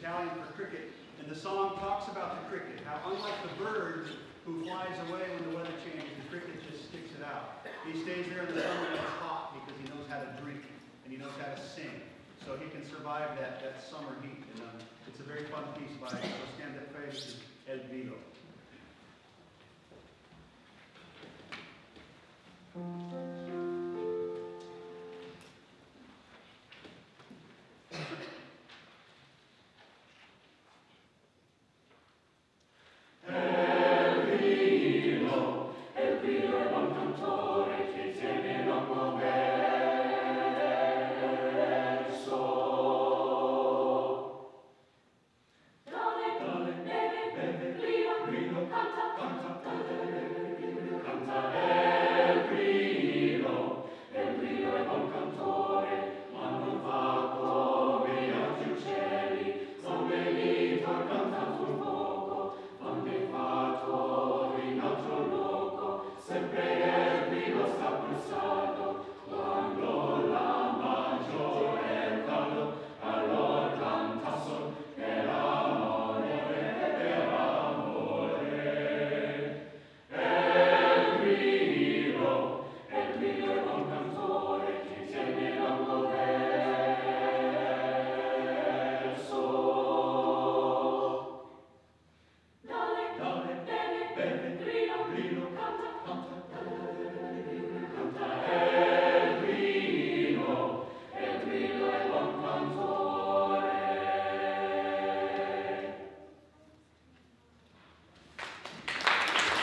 Italian for cricket. And the song talks about the cricket, how unlike the bird who flies away when the weather changes, the cricket just sticks it out. He stays there in the summer when it's hot because he knows how to drink and he knows how to sing. So he can survive that summer heat. And it's a very fun piece by Stanley Alloh.